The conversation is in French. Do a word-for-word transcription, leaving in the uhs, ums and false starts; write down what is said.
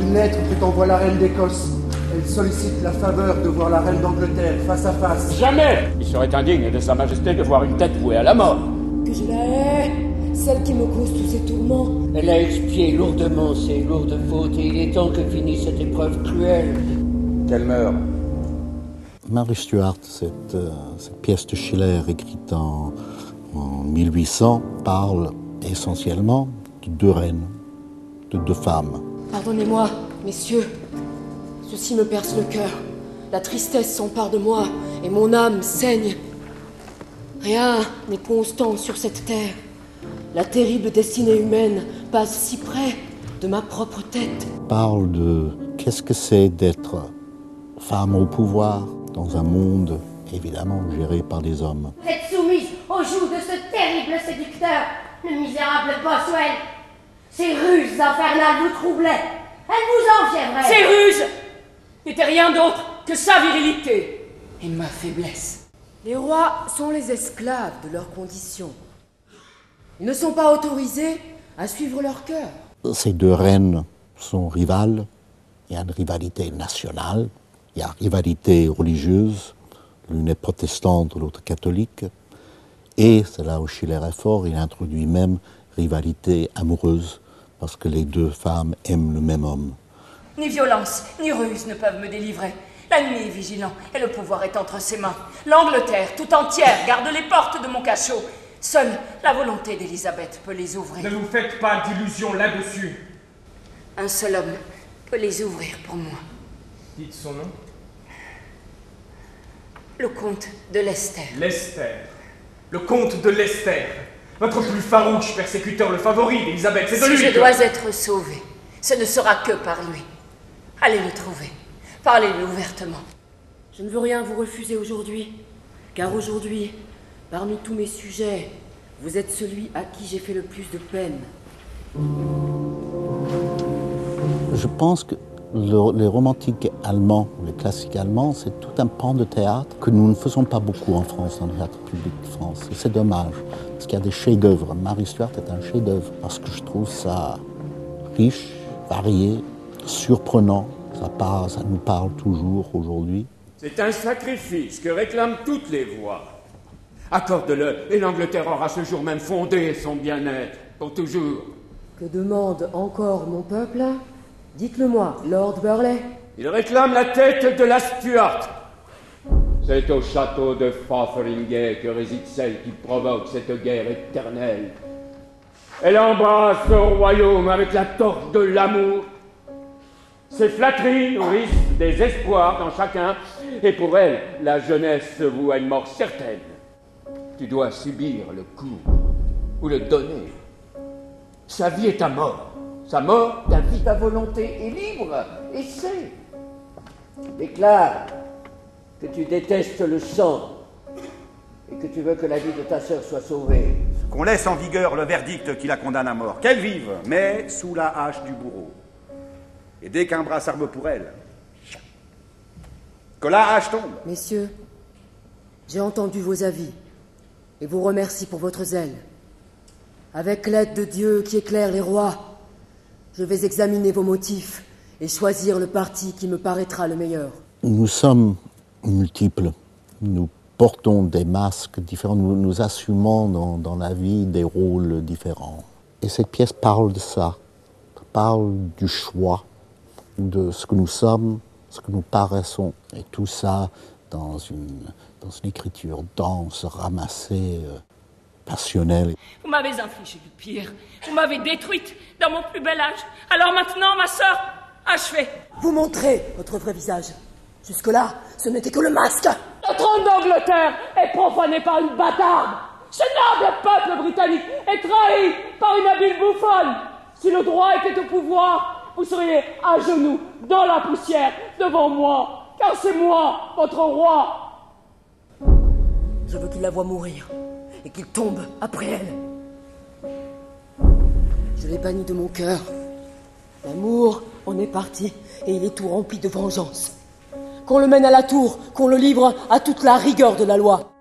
une lettre que t'envoie la reine d'Écosse. Elle sollicite la faveur de voir la reine d'Angleterre face à face. Jamais! Il serait indigne de Sa Majesté de voir une tête vouée à la mort. Que je la hais, celle qui me cause tous ces tourments. Elle a expié lourdement ses lourdes fautes et il est temps que finisse cette épreuve cruelle. Qu'elle meure. Marie Stuart, cette, euh, cette pièce de Schiller écrite en, en mille huit cents, parle essentiellement de deux reines, de deux femmes. Pardonnez-moi, messieurs, ceci me perce le cœur. La tristesse s'empare de moi et mon âme saigne. Rien n'est constant sur cette terre. La terrible destinée humaine passe si près de ma propre tête. Parle de qu'est-ce que c'est d'être femme au pouvoir dans un monde évidemment géré par des hommes. Vous êtes soumise aux joues de ce terrible séducteur, le misérable Boswell. Ces ruses infernales vous troublaient, elles vous enfièvraient. Ces ruses n'étaient rien d'autre que sa virilité et ma faiblesse. Les rois sont les esclaves de leurs conditions. Ils ne sont pas autorisés à suivre leur cœur. Ces deux reines sont rivales. Il y a une rivalité nationale. Il y a rivalité religieuse, l'une est protestante, l'autre catholique, et c'est là où Schiller est fort, il introduit même rivalité amoureuse, parce que les deux femmes aiment le même homme. Ni violence, ni ruse ne peuvent me délivrer. L'ennemi est vigilant et le pouvoir est entre ses mains. L'Angleterre tout entière garde les portes de mon cachot. Seule la volonté d'Élisabeth peut les ouvrir. Ne vous faites pas d'illusions là-dessus. Un seul homme peut les ouvrir pour moi. Dites son nom. Le comte de Leicester. Leicester. Le comte de Leicester. Votre plus farouche persécuteur, le favori d'Élisabeth. C'est de lui. Si je dois être sauvé, ce ne sera que par lui. Allez le trouver. Parlez-lui ouvertement. Je ne veux rien vous refuser aujourd'hui, car aujourd'hui, parmi tous mes sujets, vous êtes celui à qui j'ai fait le plus de peine. Je pense que Le, les romantiques allemands, les classiques allemands, c'est tout un pan de théâtre que nous ne faisons pas beaucoup en France, dans le théâtre public de France. Et c'est dommage, parce qu'il y a des chefs-d'œuvre. Marie Stuart est un chef-d'œuvre, parce que je trouve ça riche, varié, surprenant. Ça, part, ça nous parle toujours aujourd'hui. C'est un sacrifice que réclament toutes les voix. Accorde-le, et l'Angleterre aura ce jour même fondé son bien-être, pour toujours. Que demande encore mon peuple ? Dites-le-moi, Lord Burleigh. Il réclame la tête de la Stuart. C'est au château de Fotheringhay que réside celle qui provoque cette guerre éternelle. Elle embrasse ce royaume avec la torche de l'amour. Ses flatteries nourrissent des espoirs dans chacun, et pour elle, la jeunesse se voue à une mort certaine. Tu dois subir le coup, ou le donner. Sa vie est ta mort. Sa mort, ta vie, ta volonté est libre, et c'est. Déclare que tu détestes le sang et que tu veux que la vie de ta sœur soit sauvée. Qu'on laisse en vigueur le verdict qui la condamne à mort. Qu'elle vive, mais sous la hache du bourreau. Et dès qu'un bras s'arme pour elle, que la hache tombe. Messieurs, j'ai entendu vos avis et vous remercie pour votre zèle. Avec l'aide de Dieu qui éclaire les rois, je vais examiner vos motifs et choisir le parti qui me paraîtra le meilleur. Nous sommes multiples. Nous portons des masques différents. Nous nous assumons dans, dans la vie des rôles différents. Et cette pièce parle de ça. Parle du choix, de ce que nous sommes, ce que nous paraissons. Et tout ça dans une, dans une écriture dense, ramassée. Passionnel. Vous m'avez infligé du pire, vous m'avez détruite dans mon plus bel âge. Alors maintenant, ma sœur, achevez. Vous montrez votre vrai visage. Jusque-là, ce n'était que le masque. Le trône d'Angleterre est profané par une bâtarde. Ce noble peuple britannique est trahi par une habile bouffonne. Si le droit était au pouvoir, vous seriez à genoux, dans la poussière, devant moi. Car c'est moi, votre roi. Je veux qu'il la voie mourir. Et qu'il tombe après elle. Je l'ai banni de mon cœur. L'amour en est parti et il est tout rempli de vengeance. Qu'on le mène à la tour, qu'on le livre à toute la rigueur de la loi.